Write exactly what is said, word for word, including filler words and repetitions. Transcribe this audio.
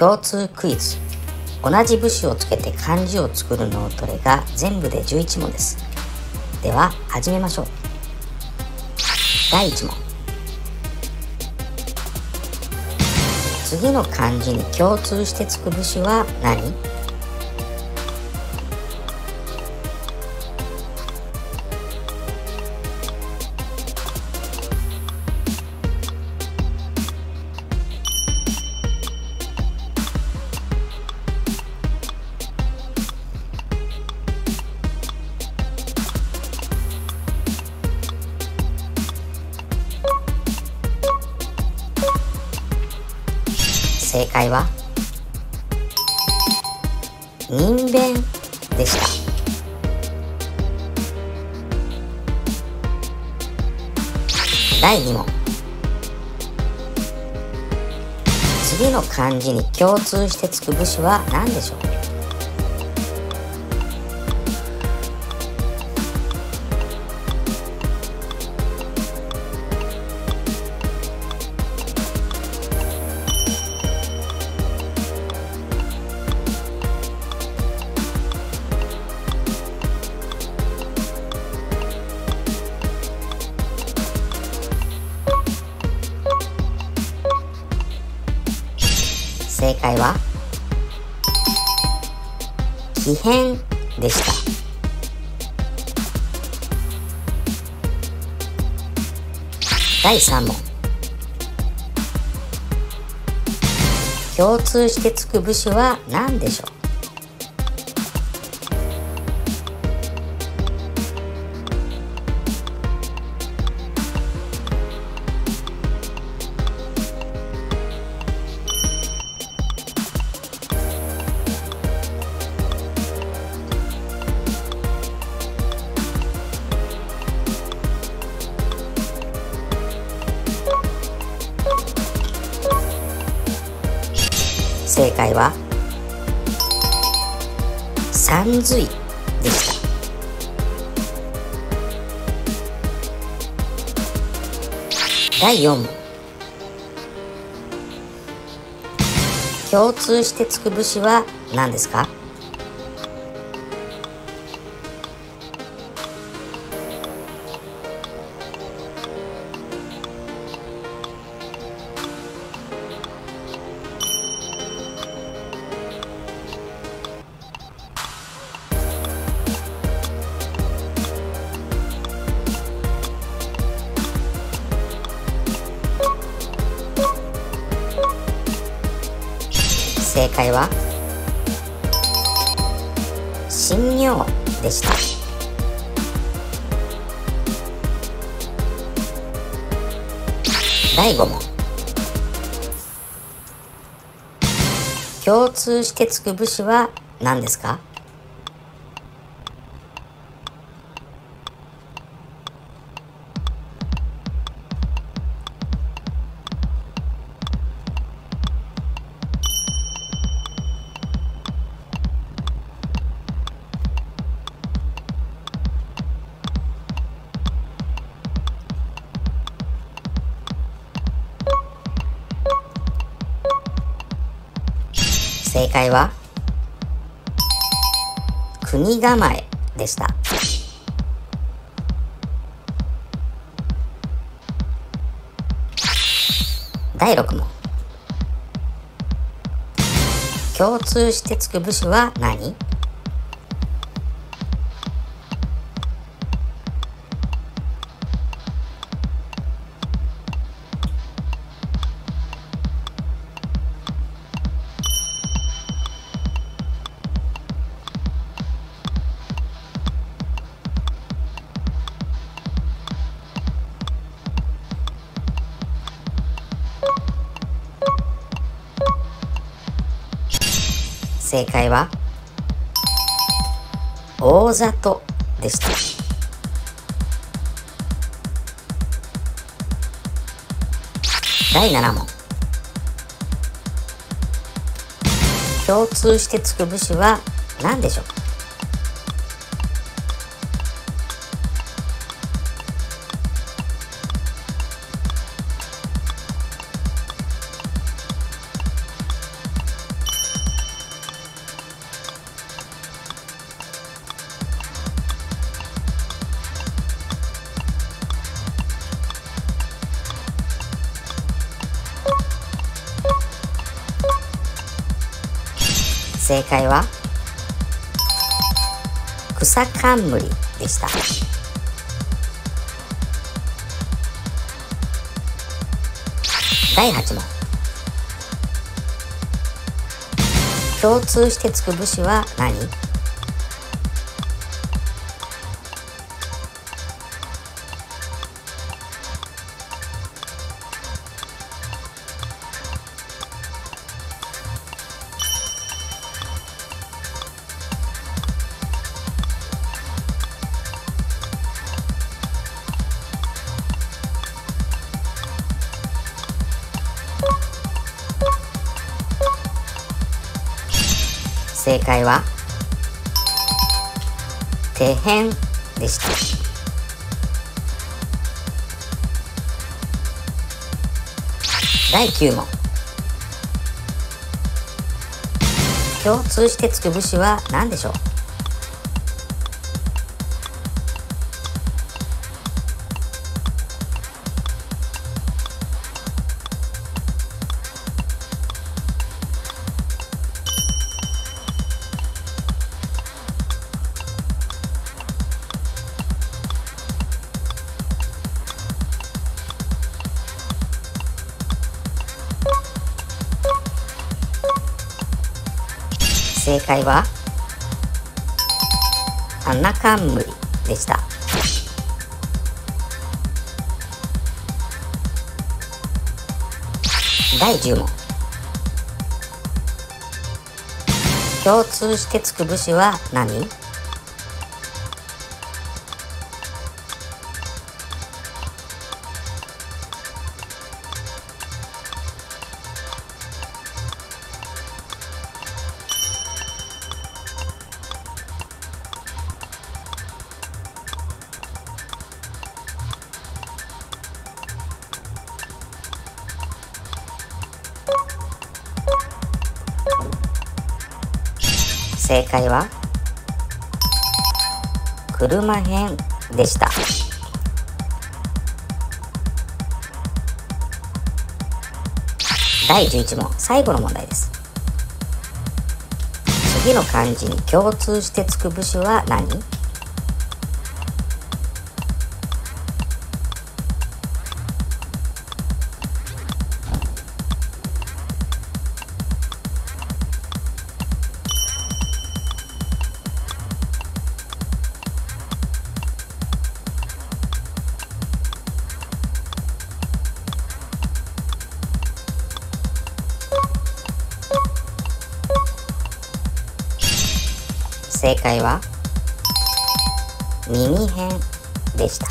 共通クイズ。同じ部首をつけて漢字を作る脳トレが全部でじゅういち問です。では始めましょう。だいいち問。次の漢字に共通してつく部首は何？正解は人弁でした。だいに問。次の漢字に共通してつく部首は何でしょう？正解は奇変でした。だいさん問。共通してつく部首は何でしょう？正解はさんずいでした。だいよん問。共通してつく部首は何ですか？正解は神妙でした。だいご問。共通してつく部首は何ですか？正解は国構えでした。だいろく問。共通してつく部首は何？正解は大里でした。だいなな問。共通してつく部首は何でしょうか？正解は草冠でした。だいはち問。共通してつく部首は何？正解は手辺でした。だいきゅう問。共通してつく部首は何でしょう？正解は花冠でした。だいじゅう問。共通してつく部首は何？正解は車編でした。だいじゅういち問、最後の問題です。次の漢字に共通してつく部首は何？正解は耳辺でした。